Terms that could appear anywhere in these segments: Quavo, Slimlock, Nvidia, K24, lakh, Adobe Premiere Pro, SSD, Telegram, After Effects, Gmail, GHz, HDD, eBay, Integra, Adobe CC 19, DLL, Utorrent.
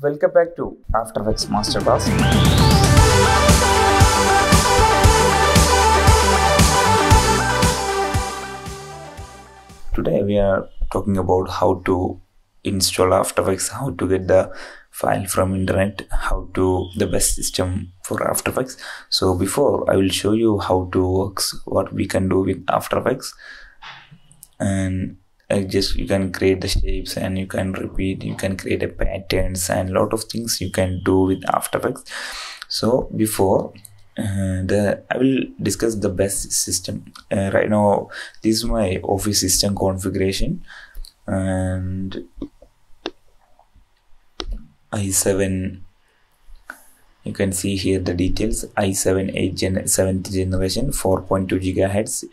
Welcome back to After Effects Masterclass. Today we are talking about how to install After Effects, how to get the file from internet, how to the best system for After Effects. So before I will show you how to works, what we can do with After Effects, and you can create the shapes and you can repeat, you can create a patterns and lot of things you can do with After Effects. So before I will discuss the best system. Right now this is my office system configuration and i7, you can see here the details, i7 7th generation, 4.2 GHz,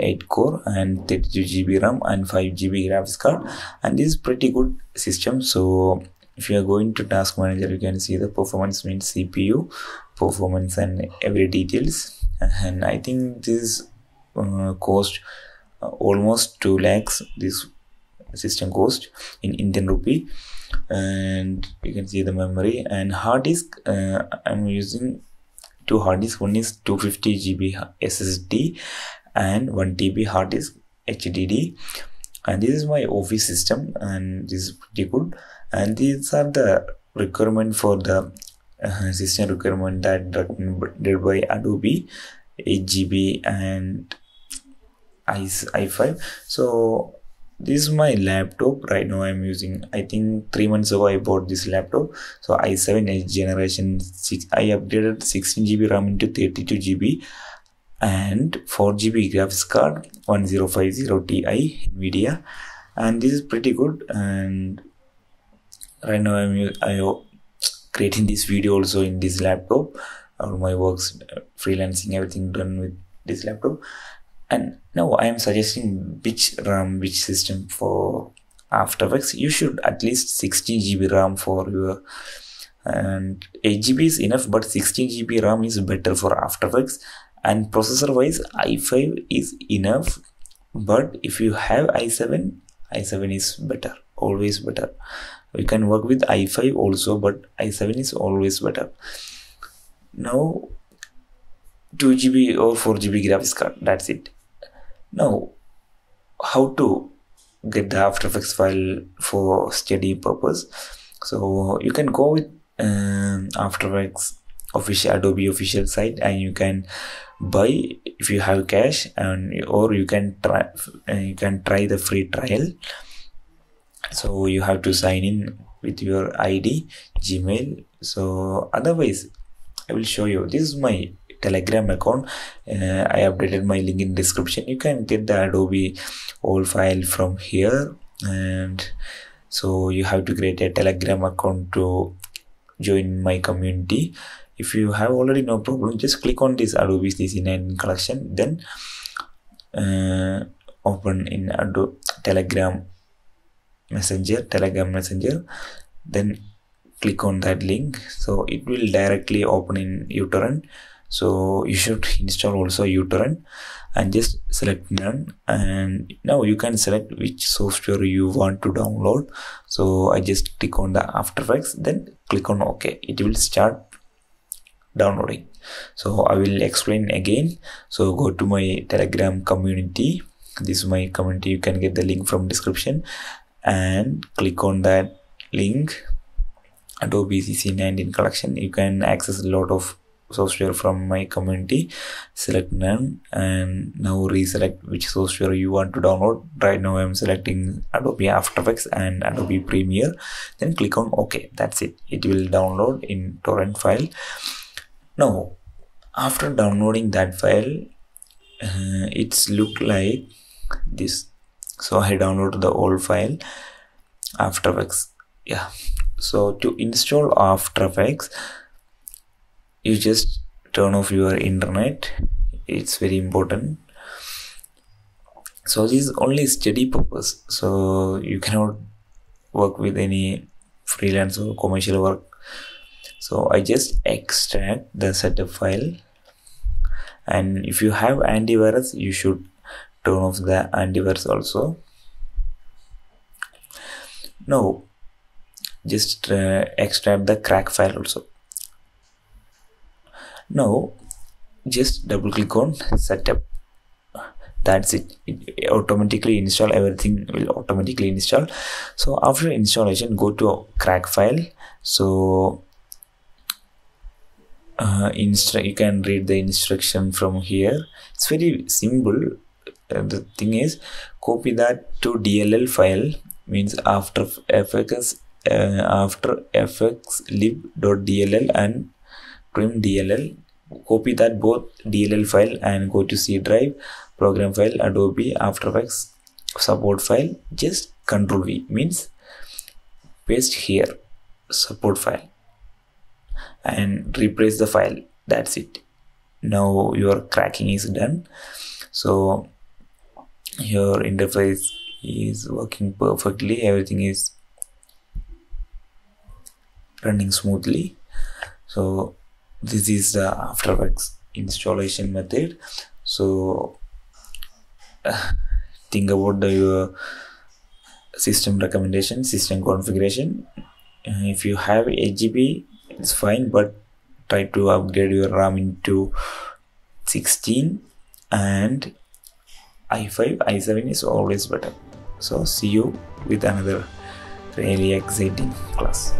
8 core and 32 GB RAM and 5 GB graphics card, and this is pretty good system. So if you are going to task manager, you can see the performance means CPU performance and every details, and I think this cost almost 2 lakhs, this system cost in Indian rupee. And you can see the memory and hard disk. I'm using 2 hard disk, one is 250 GB SSD and 1 TB hard disk HDD, and this is my office system and this is pretty good. And these are the requirement for the system requirement that recommended by Adobe, 8 GB and i5. So this is my laptop. Right now I'm using, I think 3 months ago I bought this laptop. So i7 8th generation 6, I upgraded 16 GB RAM into 32 GB and 4 GB graphics card, 1050 Ti Nvidia, and this is pretty good. And right now I'm creating this video also in this laptop, all my works, freelancing, everything done with this laptop. And now I am suggesting which RAM, which system for After Effects. You should at least 16 GB RAM for your, and 8 GB is enough, but 16 GB RAM is better for After Effects. And processor wise i5 is enough, but if you have i7 is better, always better. We can work with i5 also, but i7 is always better. Now 2 GB or 4 GB graphics card, that's it. Now how to get the After Effects file for study purpose? So you can go with After Effects official, Adobe official site, and you can buy if you have cash, and or you can try the free trial. So you have to sign in with your ID, Gmail. So otherwise I will show you, this is my Telegram account. I updated my link in description. You can get the Adobe all file from here, and so you have to create a Telegram account to join my community. If you have already, no problem, just click on this Adobe CC 19 collection, then open in Adobe Telegram Messenger, then click on that link. So it will directly open in Utorrent. So you should install also Utorrent and just select none, and now you can select which software you want to download. So I just click on the After Effects, then click on OK. It will start downloading. So I will explain again. So go to my Telegram community. This is my community. You can get the link from description and click on that link, Adobe CC 19 collection. You can access a lot of software from my community. Select none and now reselect which software you want to download. Right now I'm selecting Adobe After Effects and Adobe Premiere, then click on OK. That's it, it will download in torrent file. Now after downloading that file, it's look like this. So I download the old file After Effects. Yeah, so to install After Effects, you just turn off your internet, it's very important. So this is only study purpose, so you cannot work with any freelance or commercial work. So I just extract the setup file, and if you have antivirus, you should turn off the antivirus also. Now just extract the crack file also. Now just double click on setup. That's it. It automatically install, everything will automatically install. So after installation, go to crack file. So you can read the instruction from here. It's very simple. The thing is, copy that to DLL file, means after fx lib.dll and trim DLL. Copy that both DLL file and go to C drive, program file, Adobe, After Effects, support file. Just Control V means paste here, support file, and replace the file. That's it. Now your cracking is done. So your interface is working perfectly. Everything is running smoothly. So this is the After Effects installation method. So think about your system recommendation, system configuration. If you have 8 GB, it's fine, but try to upgrade your RAM into 16, and i5 i7 is always better. So see you with another really exciting class.